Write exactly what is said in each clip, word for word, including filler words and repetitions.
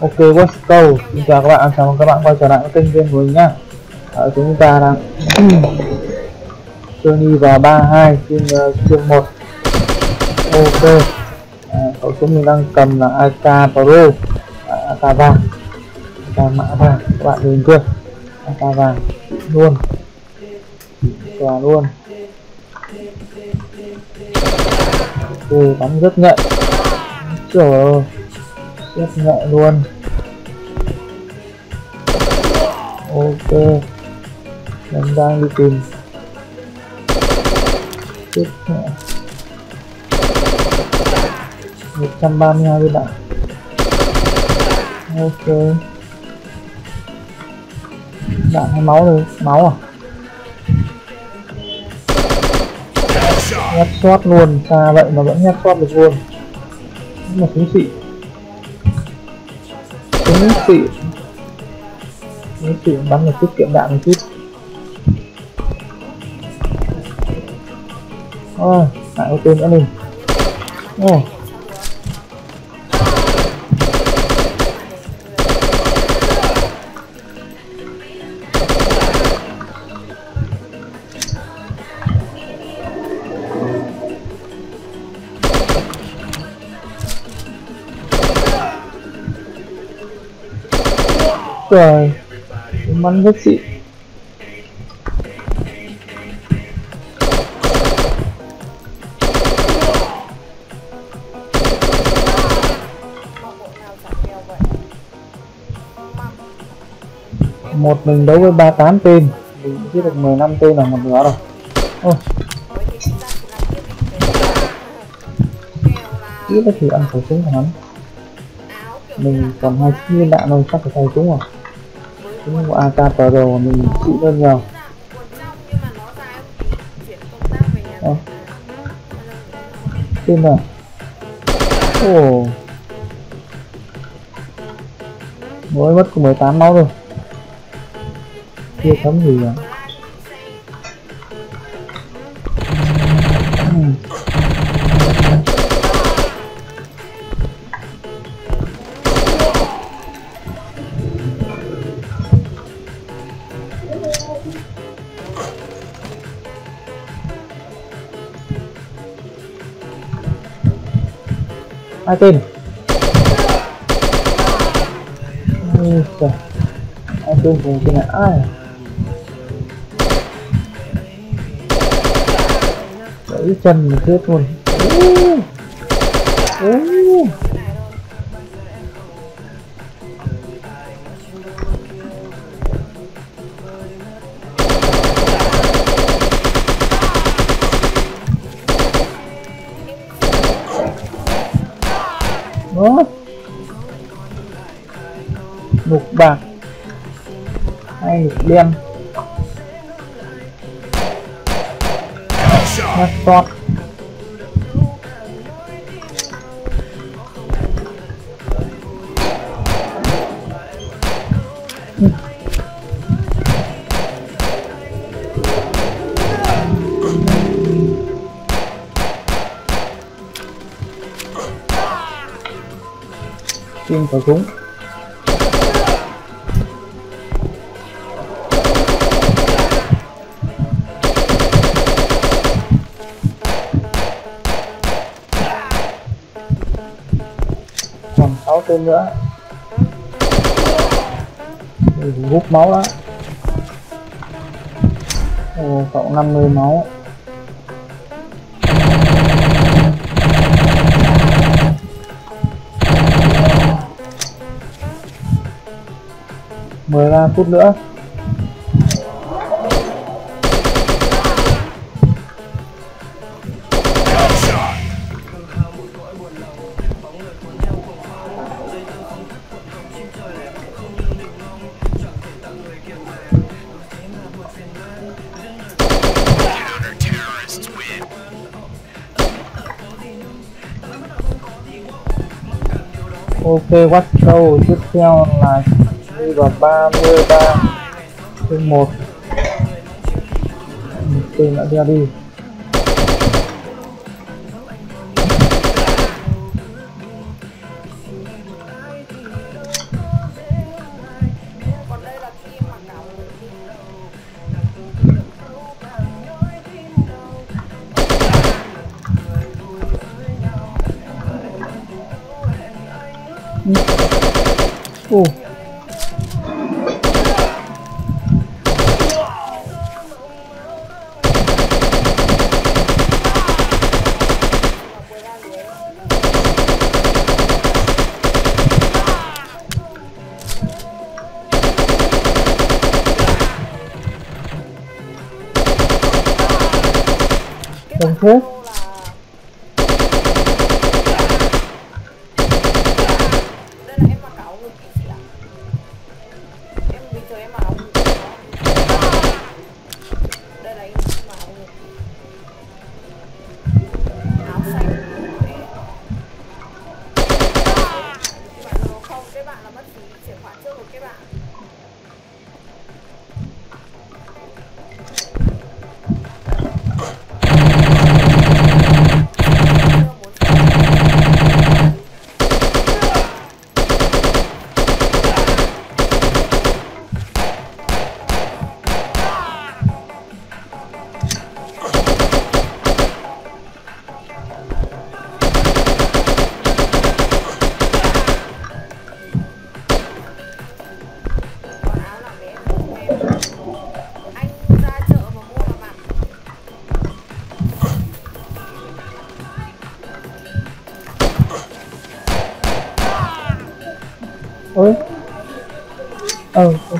Ok, Westco, xin chào các bạn, chào mừng các bạn quay trở lại với kênh game của mình nhá. À, chúng ta đang chơi đi vào ba hai trên uh, chương một. Ok, à, khẩu súng mình đang cầm là a ca Pro, à, a ca vàng, a ca mã vàng, các bạn nhìn chưa? a ca vàng luôn, toàn luôn. Ok, bắn rất nhạy, trời ơi, rất nhạy luôn. Ok, mình đang đi tìm tiếp một trăm ba mươi hai bạn. Ok, bạn hay máu rồi, máu à? Nhát shot luôn, xa vậy mà vẫn nhát shot được luôn. Mà súng xịn, súng xịn, súng xịn bắn được tiết kiệm đạn một chút. Ôi, lại ô tô nữa mình. Ôi, trời, bắn rất xịn. Một mình đấu với ba mươi tám tên, mình giết được mười lăm tên là một nửa rồi. Ôi, ít là thử ăn khẩu súng của hắn. Mình còn hai chiếc viên đạn thôi, chắc phải thay súng rồi. Súng của a ca Pro mình chịu hơn nhiều. Đó, tên nào. Ồ, mới mất có mười tám máu rồi, chưa thấm gì rồi. Hai tên, ôi trời, hai tên cùng tên này, ai đẩy chân mình chết luôn. Đó, mục bạc hay mục đen, hát to. Xin khẩu súng. Còn sáu tên nữa. Mình hút máu đó. Ồ, cậu năm mươi máu. mười ba phút nữa. Ok, Westco tiếp theo là đi vào ba mươi ba chương một. Tên đã ra đi. Ồ. Đồng thuốc. Ôi. Ờ. Ừ.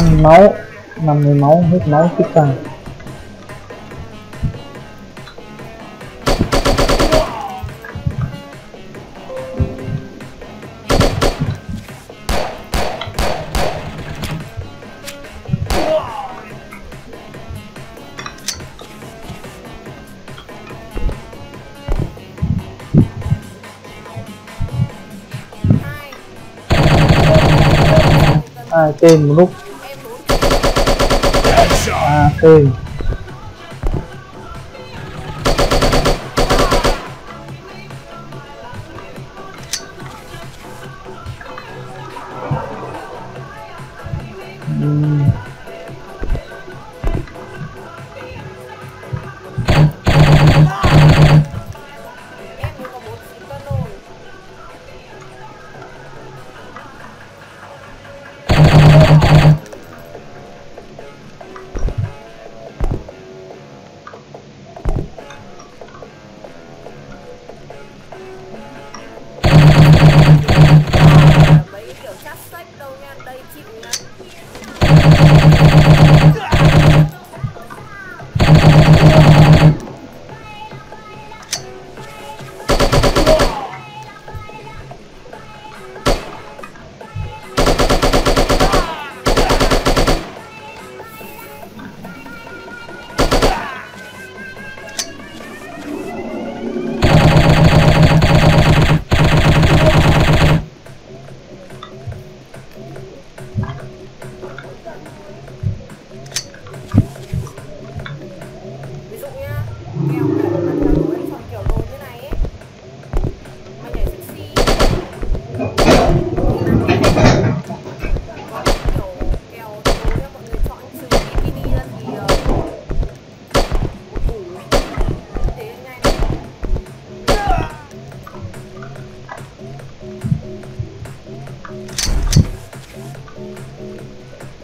Ăn máu, năm mươi máu, hút máu, kích tăng. Ai tên một lúc. À, ừ. Uhm.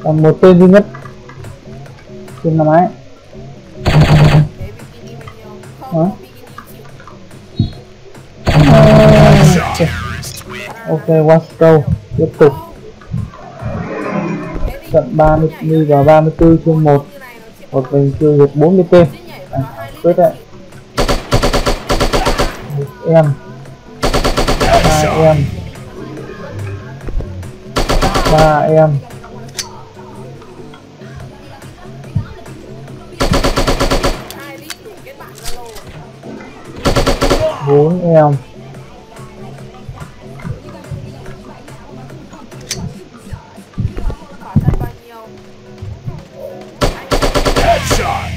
Còn một tên duy nhất trên năm ấy. Ok, Westco tiếp tục trận ba mươi và ba mươi tư chương một, một mình chưa được bốn mươi tên à, quyết đấy. Một em, hai em, ba em, bốn em,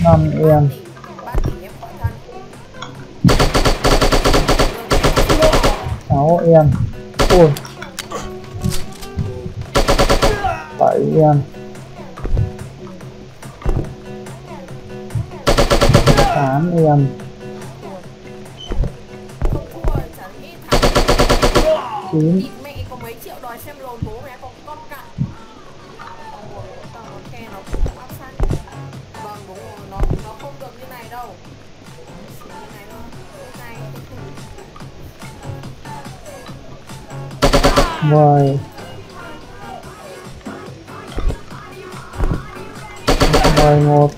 Nằm yên. Sáu yên. Ui. Bảy yên. Tám yên. Chín. Rồi mười một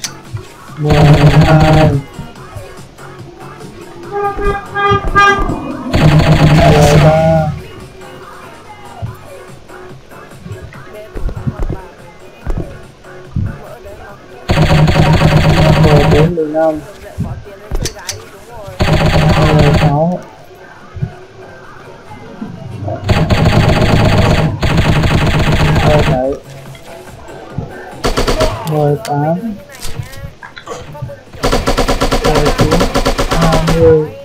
mười hai mười ba mười bốn mười năm mười sáu mười tám mười chín hai mươi